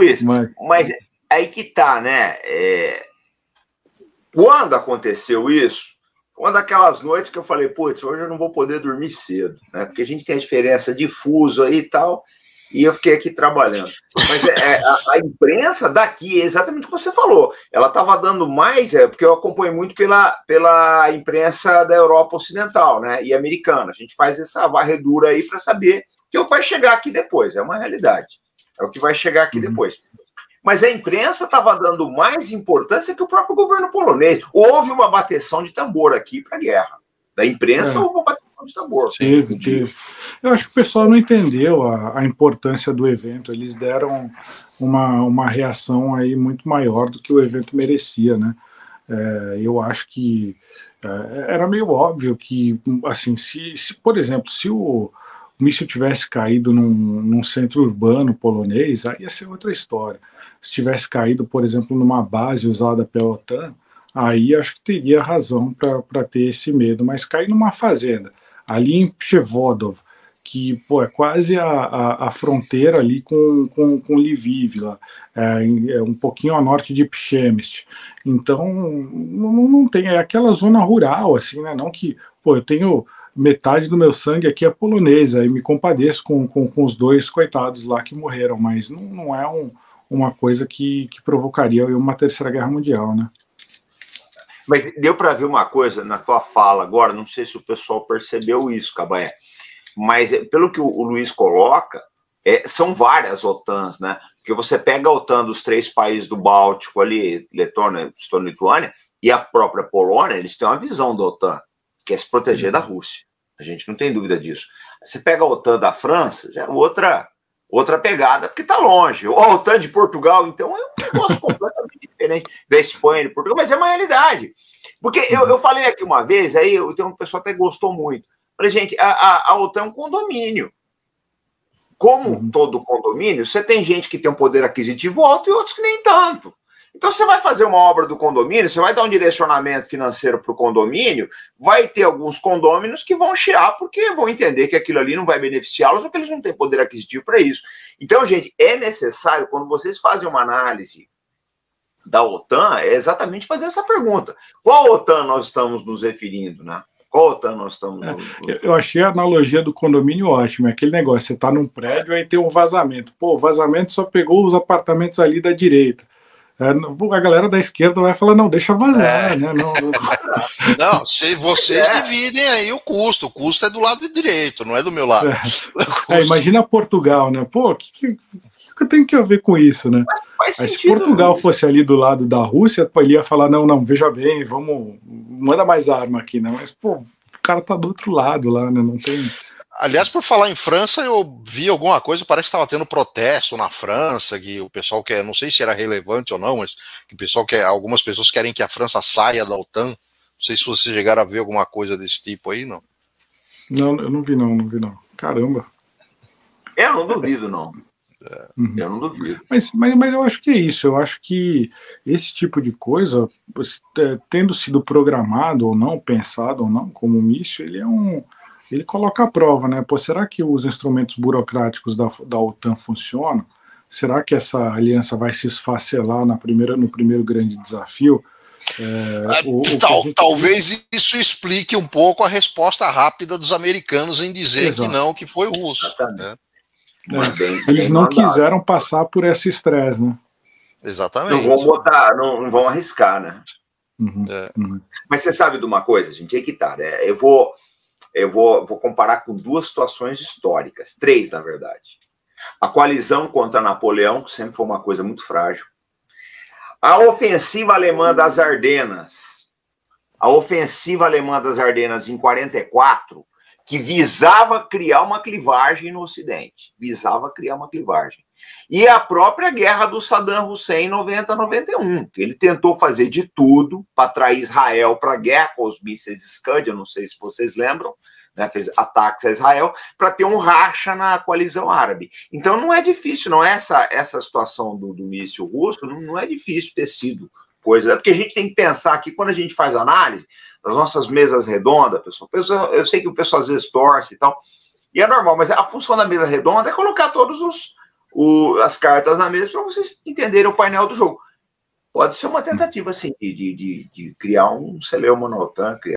isso. Mas aí que tá, né? Quando aconteceu isso, uma daquelas noites que eu falei, putz, hoje eu não vou poder dormir cedo, né? Porque a gente tem a diferença de fuso aí e tal, e eu fiquei aqui trabalhando. Mas a imprensa daqui, é exatamente o que você falou, ela estava dando mais, porque eu acompanho muito pela imprensa da Europa Ocidental, né? E americana. A gente faz essa varredura aí para saber que o que vai chegar aqui depois, é uma realidade. É o que vai chegar aqui depois. Mas a imprensa estava dando mais importância que o próprio governo polonês. Houve uma bateção de tambor aqui para a guerra. Da imprensa houve uma bateção de tambor. Tive. Eu acho que o pessoal não entendeu a importância do evento. Eles deram uma reação aí muito maior do que o evento merecia, né? Eu acho que era meio óbvio que, assim, se por exemplo, se o míssil tivesse caído num centro urbano polonês, aí ia ser outra história. Se tivesse caído, por exemplo, numa base usada pela OTAN, aí acho que teria razão para ter esse medo. Mas cair numa fazenda, ali em Pszewodow, que é quase a fronteira ali com Lviv, lá, um pouquinho a norte de Pszemyśl. Então, não tem, é aquela zona rural, assim, né? Não que, eu tenho metade do meu sangue aqui é polonesa, e me compadeço com os dois coitados lá que morreram, mas não é uma coisa que provocaria uma terceira guerra mundial, né? Mas deu para ver uma coisa na tua fala agora, não sei se o pessoal percebeu isso, Cabanha, mas pelo que o Luiz coloca, são várias OTANs, né? Porque você pega a OTAN dos três países do Báltico ali, Letônia, Estônia e Lituânia, e a própria Polônia, eles têm uma visão da OTAN, que é se proteger da Rússia. A gente não tem dúvida disso. Você pega a OTAN da França, já é outra pegada, porque está longe. Ou a OTAN de Portugal, então, é um negócio completamente diferente da Espanha, de Portugal, mas é uma realidade. Porque eu falei aqui uma vez, aí um pessoal até gostou muito. Falei, gente, a OTAN é um condomínio. Como todo condomínio, você tem gente que tem um poder aquisitivo alto e outros que nem tanto. Então você vai fazer uma obra do condomínio, você vai dar um direcionamento financeiro para o condomínio, vai ter alguns condôminos que vão chiar porque vão entender que aquilo ali não vai beneficiá-los ou que eles não têm poder aquisitivo para isso. Então, gente, é necessário, quando vocês fazem uma análise da OTAN, é exatamente fazer essa pergunta. Qual OTAN nós estamos nos referindo, né? Qual OTAN nós estamos... Eu achei a analogia do condomínio ótima, aquele negócio, você está num prédio, aí tem um vazamento. O vazamento só pegou os apartamentos ali da direita. A galera da esquerda vai falar, não, deixa vazar, né? Não, se vocês dividem aí o custo é do lado direito, não é do meu lado. Imagina Portugal, né? O que tem que ver com isso, né? Mas se Portugal fosse ali do lado da Rússia, ele ia falar, não, veja bem, vamos, manda mais arma aqui, né? Mas, o cara tá do outro lado lá, né? Não tem... Aliás, por falar em França, eu vi alguma coisa, parece que estava tendo protesto na França, que o pessoal quer, não sei se era relevante ou não, mas que o pessoal quer, algumas pessoas querem que a França saia da OTAN. Não sei se vocês chegaram a ver alguma coisa desse tipo aí, não. Não, eu não vi não. Caramba. Eu não duvido, não. Eu não duvido. Mas eu acho que é isso, eu acho que esse tipo de coisa, tendo sido programado ou não, pensado ou não, como um míssil, ele coloca a prova, né? Será que os instrumentos burocráticos da OTAN funcionam? Será que essa aliança vai se esfacelar no primeiro grande desafio? Talvez isso explique um pouco a resposta rápida dos americanos em dizer que não, que foi russo. Né? Eles não quiseram passar por esse estresse, né? Exatamente. Não vão botar, não vão arriscar, né? Mas você sabe de uma coisa, gente? É que tá, né? Eu vou comparar com duas situações históricas, três, na verdade. A coalizão contra Napoleão, que sempre foi uma coisa muito frágil. A ofensiva alemã das Ardenas. A ofensiva alemã das Ardenas em 1944, que visava criar uma clivagem no Ocidente. Visava criar uma clivagem. E a própria guerra do Saddam Hussein em 1990-91, que ele tentou fazer de tudo para atrair Israel para a guerra com os mísseis Scud, eu não sei se vocês lembram, né, fez ataques a Israel, para ter um racha na coalizão árabe. Então não é difícil, não é essa situação do míssil russo, não é difícil ter sido coisa, porque a gente tem que pensar que quando a gente faz análise, nas nossas mesas redondas, pessoal, eu sei que o pessoal às vezes torce e tal, e é normal, mas a função da mesa redonda é colocar todos os as cartas na mesa para vocês entenderem o painel do jogo. Pode ser uma tentativa, assim, de criar um celeuma no OTAN, criar